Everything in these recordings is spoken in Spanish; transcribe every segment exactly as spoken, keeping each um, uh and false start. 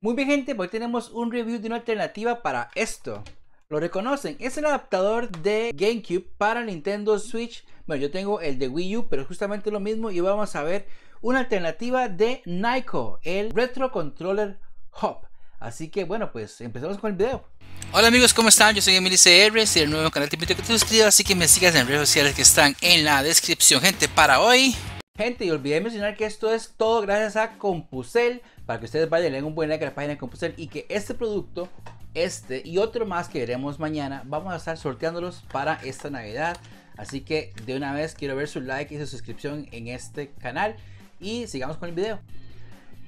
Muy bien, gente, hoy tenemos un review de una alternativa para esto. Lo reconocen, es el adaptador de GameCube para Nintendo Switch. Bueno, yo tengo el de Wii U, pero es justamente lo mismo. Y vamos a ver una alternativa de Nyko, el Retro Controller Hub. Así que bueno, pues empezamos con el video. Hola amigos, ¿cómo están? Yo soy Emily C R, soy el nuevo canal, te invito a que te suscribas, así que me sigas en redes sociales que están en la descripción. Gente, para hoy... Gente, y olvidé mencionar que esto es todo gracias a CompuCell, para que ustedes vayan, le den un buen like a la página de CompuCell y que este producto, este y otro más que veremos mañana, vamos a estar sorteándolos para esta Navidad. Así que de una vez quiero ver su like y su suscripción en este canal y sigamos con el video.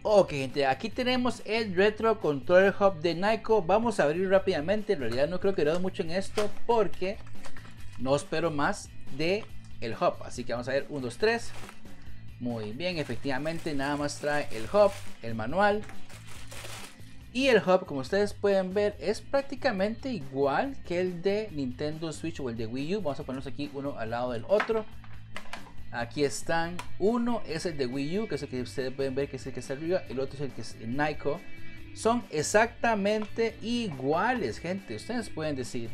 Ok, gente, aquí tenemos el Retro Controller Hub de Nyko. Vamos a abrir rápidamente. En realidad no creo que duremos mucho en esto porque no espero más de el hub. Así que vamos a ver, uno, dos, tres. Muy bien, efectivamente nada más trae el hub, el manual. Y el hub, como ustedes pueden ver, es prácticamente igual que el de Nintendo Switch o el de Wii U. Vamos a ponernos aquí uno al lado del otro. Aquí están, uno es el de Wii U, que es el que ustedes pueden ver, que es el que está arriba. El otro es el que es el Nyko. Son exactamente iguales, gente. Ustedes pueden decir,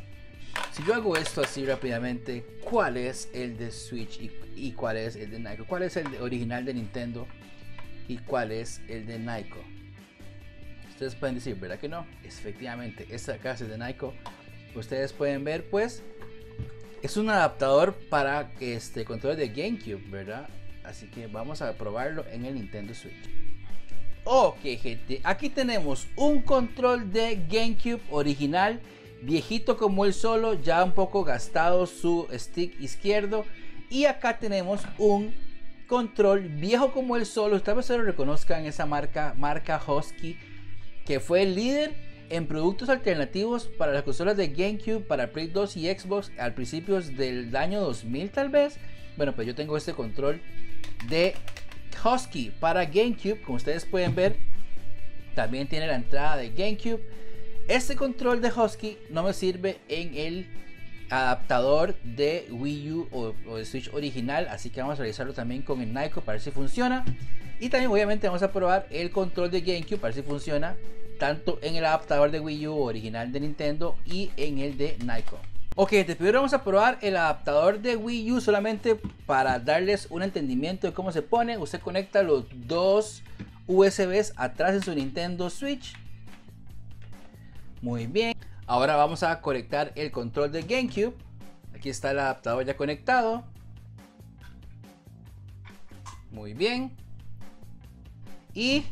si yo hago esto así rápidamente, ¿cuál es el de Switch y, y cuál es el de Nyko? ¿Cuál es el original de Nintendo y cuál es el de Nyko? Ustedes pueden decir, ¿verdad que no? Efectivamente, esta casa es de Nyko. Ustedes pueden ver, pues es un adaptador para este control de GameCube, ¿verdad? Así que vamos a probarlo en el Nintendo Switch. Ok, gente, aquí tenemos un control de GameCube original, viejito como él solo, ya un poco gastado su stick izquierdo. Y acá tenemos un control viejo como él solo. Tal vez se lo reconozcan, esa marca, marca Husky, que fue el líder en productos alternativos para las consolas de GameCube, para Play dos y Xbox al principios del año dos mil tal vez. Bueno, pues yo tengo este control de Husky para GameCube, como ustedes pueden ver. También tiene la entrada de GameCube. Este control de Husky no me sirve en el adaptador de Wii U o, o de Switch original, así que vamos a revisarlo también con el Nyko para ver si funciona. Y también obviamente vamos a probar el control de GameCube para ver si funciona tanto en el adaptador de Wii U original de Nintendo y en el de Nyko. Ok, gente, primero vamos a probar el adaptador de Wii U solamente para darles un entendimiento de cómo se pone. Usted conecta los dos U S Bs atrás en su Nintendo Switch. Muy bien, ahora vamos a conectar el control de GameCube. Aquí está el adaptador ya conectado. Muy bien. Y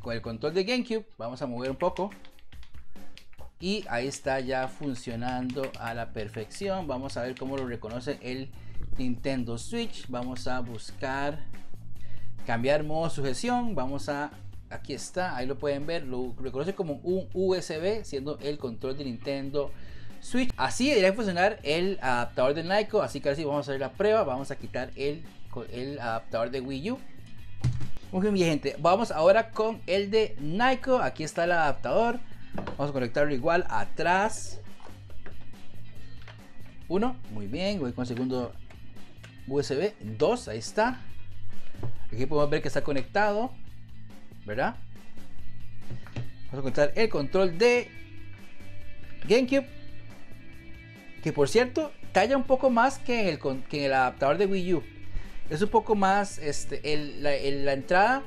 con el control de GameCube vamos a mover un poco y ahí está ya funcionando a la perfección. Vamos a ver cómo lo reconoce el Nintendo Switch. Vamos a buscar cambiar modo sujeción. Vamos a, aquí está, ahí lo pueden ver, lo reconoce como un U S B siendo el control de Nintendo Switch. Así debería funcionar el adaptador de Nyko, así que ahora sí vamos a hacer la prueba. Vamos a quitar el, el adaptador de Wii U. Muy bien, gente, vamos ahora con el de Nyko. Aquí está el adaptador. Vamos a conectarlo igual atrás. Uno, muy bien, voy con el segundo U S B. Dos, ahí está. Aquí podemos ver que está conectado, ¿verdad? Vamos a conectar el control de GameCube, que por cierto talla un poco más que en el, que en el adaptador de Wii U. Es un poco más, este, el, la, el, la entrada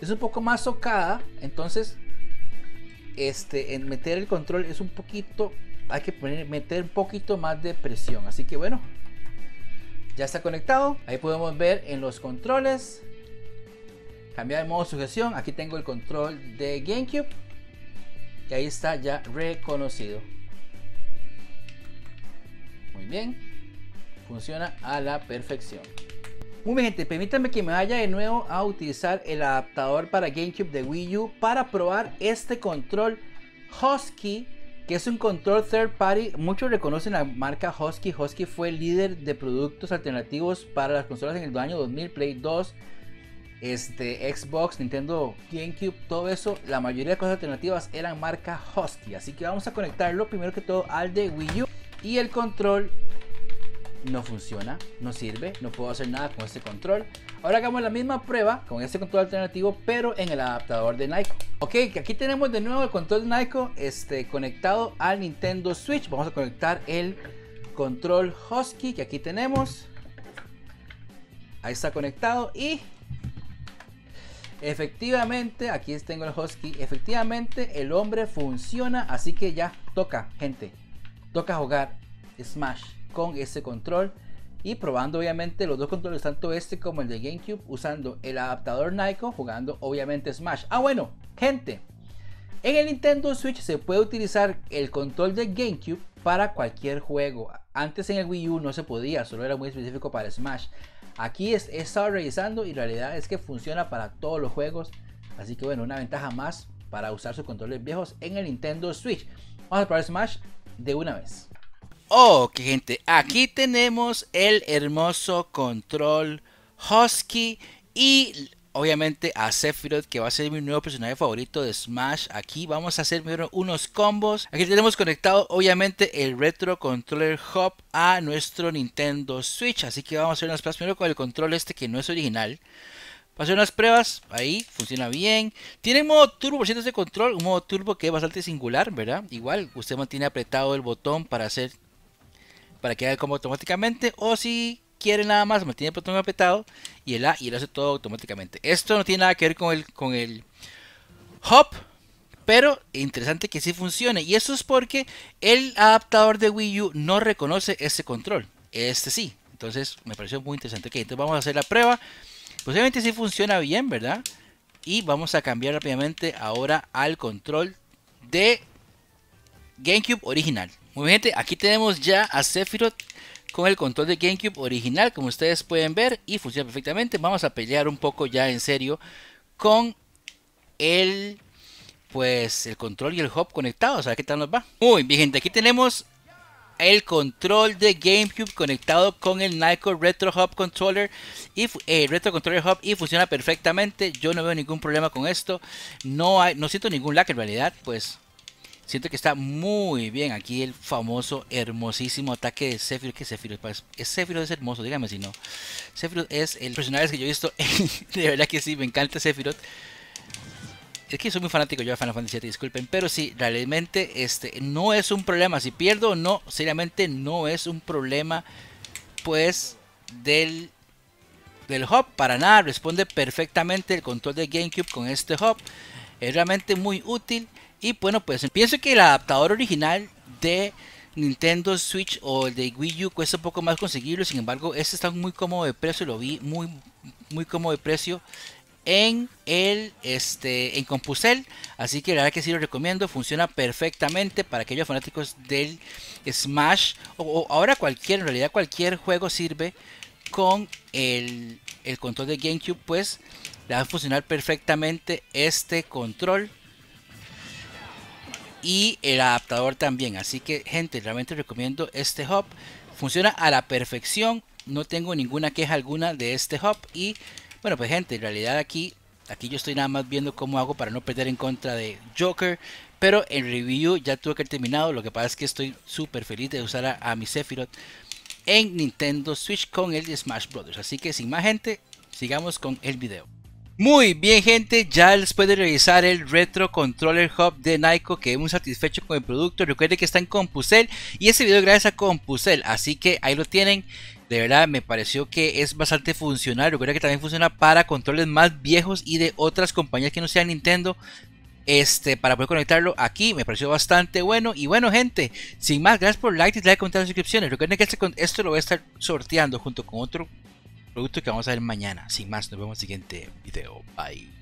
es un poco más socada, entonces este, en meter el control es un poquito, hay que poner, meter un poquito más de presión. Así que bueno, ya está conectado. Ahí podemos ver en los controles, cambiar de modo sujeción. Aquí tengo el control de GameCube y ahí está ya reconocido. Muy bien, funciona a la perfección. Muy bien, gente, permítanme que me vaya de nuevo a utilizar el adaptador para GameCube de Wii U para probar este control Husky, que es un control third party. Muchos reconocen la marca Husky. Husky fue el líder de productos alternativos para las consolas en el año dos mil, Play dos, este, Xbox, Nintendo, GameCube, todo eso. La mayoría de cosas alternativas eran marca Husky, así que vamos a conectarlo primero que todo al de Wii U. Y el control no funciona, no sirve, no puedo hacer nada con este control. Ahora hagamos la misma prueba con este control alternativo, pero en el adaptador de Nyko. Ok, aquí tenemos de nuevo el control de Nyko este, conectado al Nintendo Switch. Vamos a conectar el control Husky que aquí tenemos. Ahí está conectado y efectivamente, aquí tengo el Husky, efectivamente el hombre funciona. Así que ya toca, gente, toca jugar Smash con ese control. Y probando obviamente los dos controles, tanto este como el de GameCube, usando el adaptador Nyko, jugando obviamente Smash. Ah, bueno, gente, en el Nintendo Switch se puede utilizar el control de GameCube para cualquier juego. Antes en el Wii U no se podía, solo era muy específico para Smash. Aquí he estado revisando y la realidad es que funciona para todos los juegos. Así que bueno, una ventaja más para usar sus controles viejos en el Nintendo Switch. Vamos a probar Smash de una vez. Ok, gente, aquí tenemos el hermoso control Husky y obviamente a Sephiroth, que va a ser mi nuevo personaje favorito de Smash. Aquí vamos a hacer primero unos combos. Aquí tenemos conectado obviamente el Retro Controller Hub a nuestro Nintendo Switch. Así que vamos a hacer unas pruebas primero con el control este que no es original. Vamos a hacer unas pruebas, ahí funciona bien. Tiene modo turbo, por cierto, este control, un modo turbo que es bastante singular, ¿verdad? Igual usted mantiene apretado el botón para hacer... para que haga el combo automáticamente, o si quiere nada más mantiene el botón apretado y el A y él hace todo automáticamente. Esto no tiene nada que ver con el con el hop, pero interesante que sí funcione, y eso es porque el adaptador de Wii U no reconoce este control, este sí. Entonces me pareció muy interesante. Ok, entonces vamos a hacer la prueba, posiblemente sí funciona bien, ¿verdad? Y vamos a cambiar rápidamente ahora al control de GameCube original. Muy bien, gente, aquí tenemos ya a Sephiroth con el control de GameCube original, como ustedes pueden ver, y funciona perfectamente. Vamos a pelear un poco ya en serio con el, pues, el control y el hub conectados, a ver qué tal nos va. Muy bien, gente, aquí tenemos el control de GameCube conectado con el Nyko Retro Hub Controller y eh, Retro Controller Hub, y funciona perfectamente. Yo no veo ningún problema con esto, no hay, no siento ningún lag en realidad, pues. Siento que está muy bien. Aquí el famoso, hermosísimo ataque de Sephiroth. ¿Qué es Sephiroth? Es Sephiroth es hermoso, dígame si no. Sephiroth es el personaje que yo he visto. De verdad que sí, me encanta Sephiroth. Es que soy muy fanático yo de Final Fantasy siete, disculpen. Pero sí, realmente este, no es un problema. Si pierdo o no, seriamente no es un problema, pues, del... del hub. Para nada, responde perfectamente el control de GameCube con este hub. Es realmente muy útil. Y bueno, pues pienso que el adaptador original de Nintendo Switch o el de Wii U cuesta un poco más conseguirlo. Sin embargo, este está muy cómodo de precio. Lo vi muy, muy cómodo de precio en el este en CompuCell. Así que la verdad que sí lo recomiendo. Funciona perfectamente para aquellos fanáticos del Smash. O, o ahora cualquier, en realidad cualquier juego sirve con el, el control de GameCube. Pues le va a funcionar perfectamente este control. Y el adaptador también. Así que, gente, realmente recomiendo este hub. Funciona a la perfección. No tengo ninguna queja alguna de este hub. Y bueno, pues, gente, en realidad aquí, aquí yo estoy nada más viendo cómo hago para no perder en contra de Joker. Pero el review ya tuve que haber terminado. Lo que pasa es que estoy súper feliz de usar a, a mi Sephiroth en Nintendo Switch con el Smash Brothers. Así que sin más, gente, sigamos con el video. Muy bien, gente, ya después de revisar el Retro Controller Hub de Nyko, quedé muy satisfecho con el producto. Recuerden que está en CompuCell y este video es gracias a CompuCell, así que ahí lo tienen. De verdad me pareció que es bastante funcional. Recuerden que también funciona para controles más viejos y de otras compañías que no sean Nintendo. Este, para poder conectarlo aquí me pareció bastante bueno. Y bueno, gente, sin más, gracias por like, dislike, comentar, suscripciones. Recuerden que este, esto lo voy a estar sorteando junto con otro producto que vamos a ver mañana. Sin más, nos vemos en el siguiente video. Bye.